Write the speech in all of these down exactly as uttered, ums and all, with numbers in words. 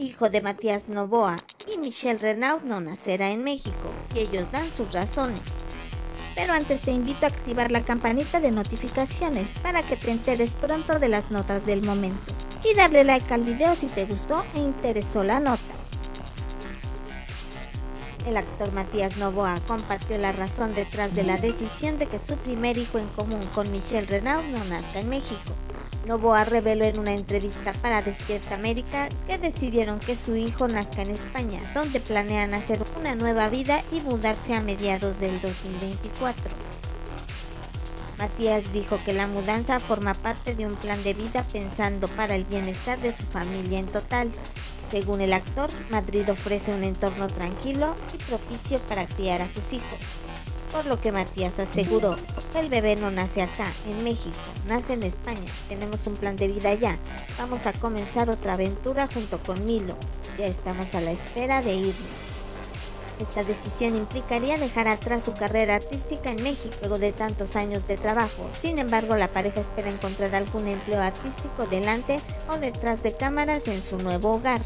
hijo de Matías Novoa y Michelle Renaud, no nacerá en México, y ellos dan sus razones. Pero antes te invito a activar la campanita de notificaciones para que te enteres pronto de las notas del momento, y darle like al video si te gustó e interesó la nota. El actor Matías Novoa compartió la razón detrás de la decisión de que su primer hijo en común con Michelle Renaud no nazca en México. Novoa reveló en una entrevista para Despierta América que decidieron que su hijo nazca en España, donde planean hacer una nueva vida y mudarse a mediados del dos mil veinticuatro. Matías dijo que la mudanza forma parte de un plan de vida pensando para el bienestar de su familia en total. Según el actor, Madrid ofrece un entorno tranquilo y propicio para criar a sus hijos. Por lo que Matías aseguró, el bebé no nace acá, en México, nace en España, tenemos un plan de vida allá, vamos a comenzar otra aventura junto con Milo, ya estamos a la espera de irnos. Esta decisión implicaría dejar atrás su carrera artística en México luego de tantos años de trabajo, sin embargo la pareja espera encontrar algún empleo artístico delante o detrás de cámaras en su nuevo hogar.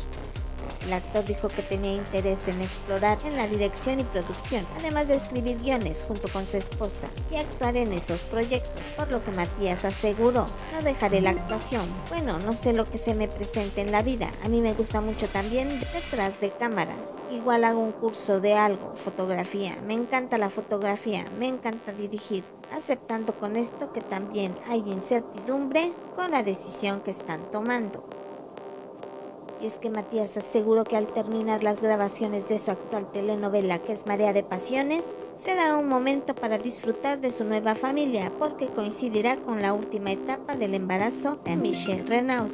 El actor dijo que tenía interés en explorar en la dirección y producción, además de escribir guiones junto con su esposa y actuar en esos proyectos, por lo que Matías aseguró, no dejaré la actuación, bueno, no sé lo que se me presente en la vida, a mí me gusta mucho también detrás de cámaras, igual hago un curso de algo, fotografía, me encanta la fotografía, me encanta dirigir, aceptando con esto que también hay incertidumbre con la decisión que están tomando. Y es que Matías aseguró que al terminar las grabaciones de su actual telenovela, que es Marea de Pasiones, se dará un momento para disfrutar de su nueva familia, porque coincidirá con la última etapa del embarazo de Michelle Renaud.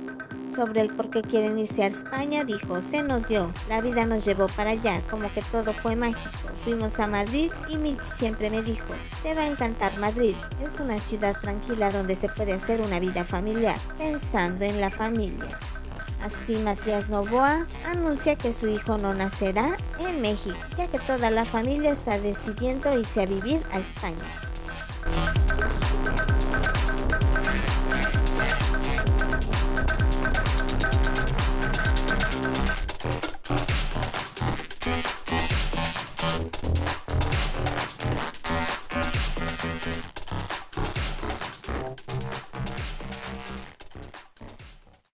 Sobre el por qué quieren irse a España, dijo, se nos dio, la vida nos llevó para allá, como que todo fue mágico. Fuimos a Madrid y Mitch siempre me dijo, te va a encantar Madrid, es una ciudad tranquila donde se puede hacer una vida familiar, pensando en la familia. Así Matías Novoa anuncia que su hijo no nacerá en México, ya que toda la familia está decidiendo irse a vivir a España.